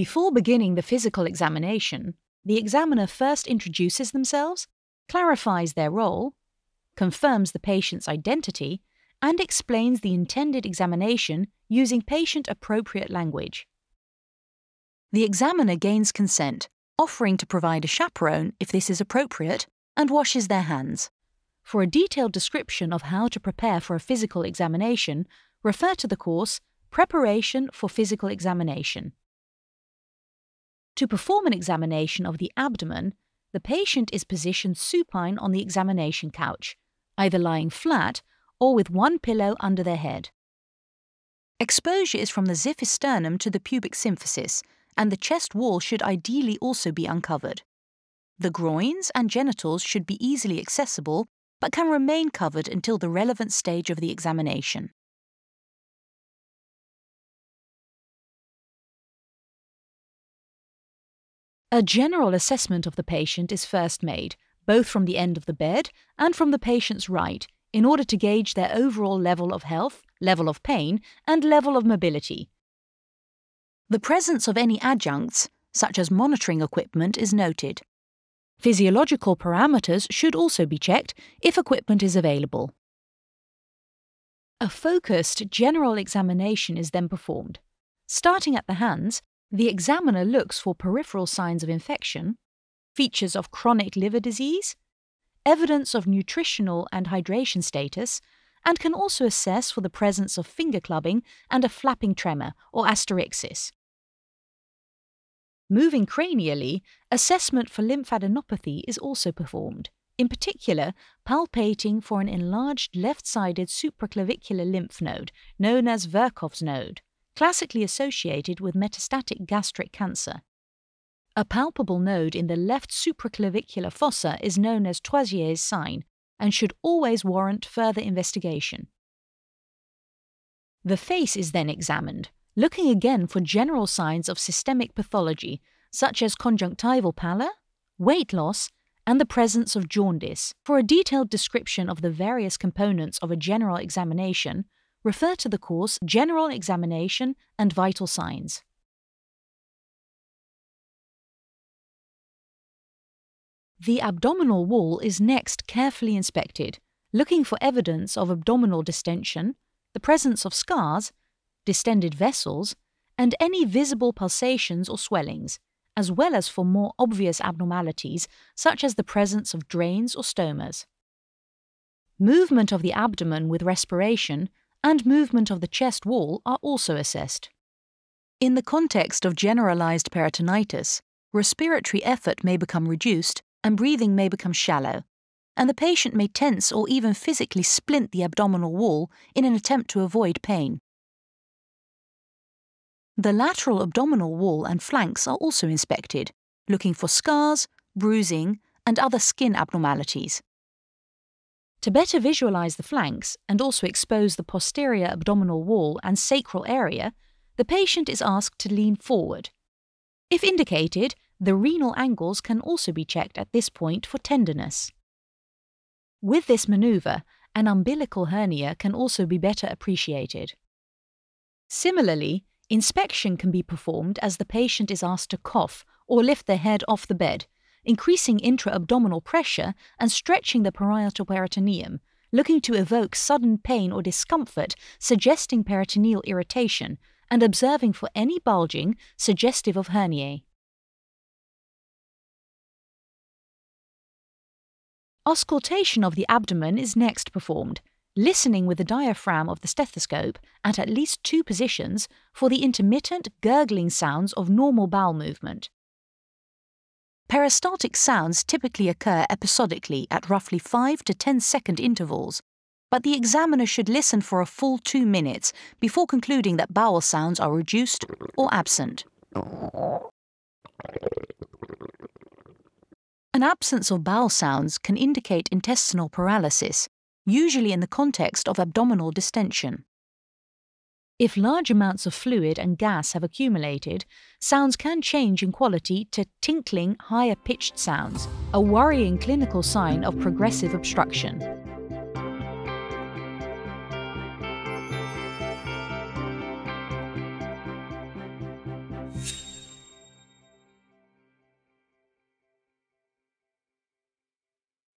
Before beginning the physical examination, the examiner first introduces themselves, clarifies their role, confirms the patient's identity, and explains the intended examination using patient-appropriate language. The examiner gains consent, offering to provide a chaperone if this is appropriate, and washes their hands. For a detailed description of how to prepare for a physical examination, refer to the course Preparation for Physical Examination. To perform an examination of the abdomen, the patient is positioned supine on the examination couch, either lying flat or with one pillow under their head. Exposure is from the ziphus sternum to the pubic symphysis, and the chest wall should ideally also be uncovered. The groins and genitals should be easily accessible, but can remain covered until the relevant stage of the examination. A general assessment of the patient is first made, both from the end of the bed and from the patient's right, in order to gauge their overall level of health, level of pain, and level of mobility. The presence of any adjuncts, such as monitoring equipment, is noted. Physiological parameters should also be checked if equipment is available. A focused general examination is then performed. Starting at the hands, the examiner looks for peripheral signs of infection, features of chronic liver disease, evidence of nutritional and hydration status, and can also assess for the presence of finger clubbing and a flapping tremor or asterixis. Moving cranially, assessment for lymphadenopathy is also performed, in particular palpating for an enlarged left-sided supraclavicular lymph node known as Virchow's node, classically associated with metastatic gastric cancer. A palpable node in the left supraclavicular fossa is known as Troisier's sign and should always warrant further investigation. The face is then examined, looking again for general signs of systemic pathology, such as conjunctival pallor, weight loss, and the presence of jaundice. For a detailed description of the various components of a general examination, refer to the course General Examination and Vital Signs. The abdominal wall is next carefully inspected, looking for evidence of abdominal distension, the presence of scars, distended vessels, and any visible pulsations or swellings, as well as for more obvious abnormalities such as the presence of drains or stomas. Movement of the abdomen with respiration and movement of the chest wall are also assessed. In the context of generalized peritonitis, respiratory effort may become reduced and breathing may become shallow, and the patient may tense or even physically splint the abdominal wall in an attempt to avoid pain. The lateral abdominal wall and flanks are also inspected, looking for scars, bruising, and other skin abnormalities. To better visualize the flanks and also expose the posterior abdominal wall and sacral area, the patient is asked to lean forward. If indicated, the renal angles can also be checked at this point for tenderness. With this maneuver, an umbilical hernia can also be better appreciated. Similarly, inspection can be performed as the patient is asked to cough or lift their head off the bed, increasing intra-abdominal pressure and stretching the parietal peritoneum, looking to evoke sudden pain or discomfort suggesting peritoneal irritation and observing for any bulging suggestive of herniae. Auscultation of the abdomen is next performed, listening with the diaphragm of the stethoscope at least two positions for the intermittent gurgling sounds of normal bowel movement. Peristaltic sounds typically occur episodically at roughly 5 to 10-second intervals, but the examiner should listen for a full 2 minutes before concluding that bowel sounds are reduced or absent. An absence of bowel sounds can indicate intestinal paralysis, usually in the context of abdominal distension. If large amounts of fluid and gas have accumulated, sounds can change in quality to tinkling, higher-pitched sounds, a worrying clinical sign of progressive obstruction.